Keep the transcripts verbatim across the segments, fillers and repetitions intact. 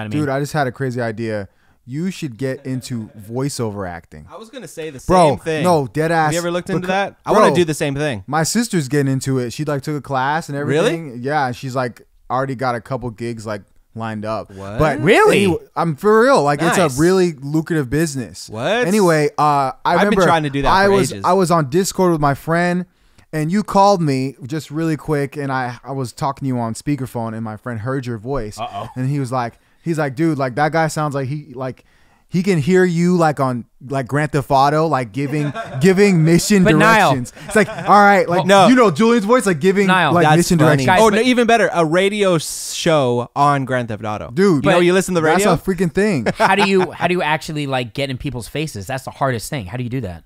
I mean? Dude, I just had a crazy idea. You should get into voiceover acting. I was gonna say the bro, same thing. No, dead ass. Have you ever looked into that? I want to do the same thing. My sister's getting into it. She like took a class and everything. Really? Yeah, and she's like already got a couple gigs like lined up. What? But really, anyway, I'm for real. Like nice. It's a really lucrative business. What? Anyway, uh, I I've remember been trying to do that. I for was ages. I was on Discord with my friend, and you called me just really quick, and I I was talking to you on speakerphone, and my friend heard your voice, uh-oh. And he was like. He's like, dude, like that guy sounds like he like he can hear you like on like Grand Theft Auto, like giving giving mission but directions. Nile. It's like, all right, like well, no. you know Julian's voice, like giving Nile, like mission funny. directions. Guys, oh, no, even better, a radio show on Grand Theft Auto, dude. You know, you listen to the radio. That's a freaking thing. How do you how do you actually like get in people's faces? That's the hardest thing. How do you do that?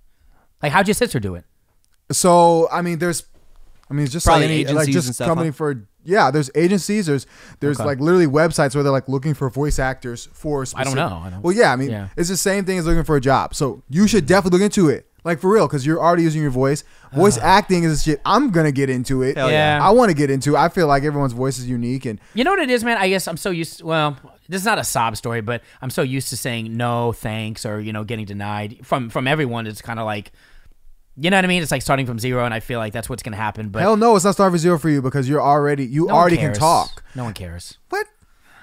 Like, how'd your sister do it? So I mean, there's, I mean, it's just probably like, agencies like just and stuff, company huh? for. Yeah, there's agencies, there's there's okay. like literally websites where they're like looking for voice actors for specific, I don't know. I don't, well, yeah, I mean, yeah. it's the same thing as looking for a job. So you should definitely look into it. Like for real, because you're already using your voice. Voice uh, acting is shit. I'm going to get into it. Hell yeah. I want to get into it. I feel like everyone's voice is unique. And you know what it is, man? I guess I'm so used to, well, this is not a sob story, but I'm so used to saying no, thanks, or, you know, getting denied from, from everyone. It's kind of like, you know what I mean? It's like starting from zero, and I feel like that's what's going to happen. But hell no, it's not starting from zero for you because you're already you no already can talk. No one cares. What?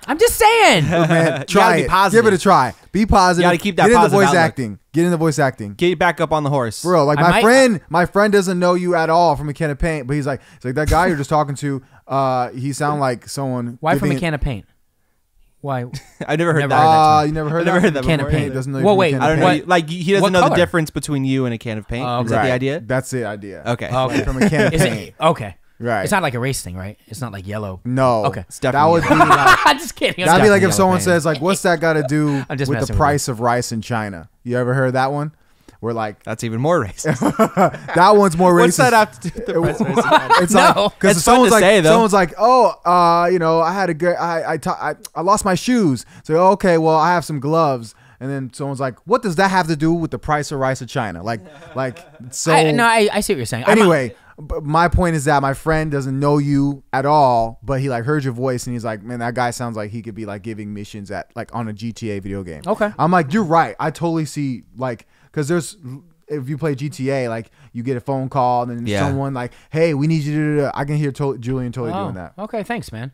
I'm just saying. Oh, man, try it. Be positive. Give it a try. Be positive. You got to keep that Get positive. Get into voice outlook. acting. Get into voice acting. Get back up on the horse, bro. Like I my might, friend, my friend doesn't know you at all from a can of paint, but he's like, it's like that guy you're just talking to. Uh, he sound like someone. Why from a can of paint? Why? I never heard never that. Ah, uh, you never heard I've that. Never heard that. Can before. of paint. He doesn't know. Well, wait. I don't know. What, like he doesn't what know color? the difference between you and a can of paint. Uh, Is right. that the idea? That's the idea. Okay. okay. Like from a can of Is paint. It, okay. Right. It's not like a race thing, right? It's not like yellow. No. Okay. It's that would yellow. be like. I'm just kidding. That'd be like if someone paint. says like, "What's that got to do with the price with of rice in China?" You ever heard that one? We're like, that's even more racist. That one's more racist. What's that have to do with the rest of it? It's no. like, because someone's like, say, someone's like, oh, uh, you know, I had a great, I, I, I, I lost my shoes. So, okay, well, I have some gloves. And then someone's like, what does that have to do with the price of rice in China? Like, like, so. I, no, I, I see what you're saying. Anyway, a, my point is that my friend doesn't know you at all, but he like heard your voice and he's like, man, that guy sounds like he could be like giving missions at like on a G T A video game. Okay. I'm like, you're right. I totally see like. Because there's, if you play G T A, like you get a phone call and then yeah. someone like, hey, we need you to, I can hear to Julian totally oh, doing that. Okay, thanks, man.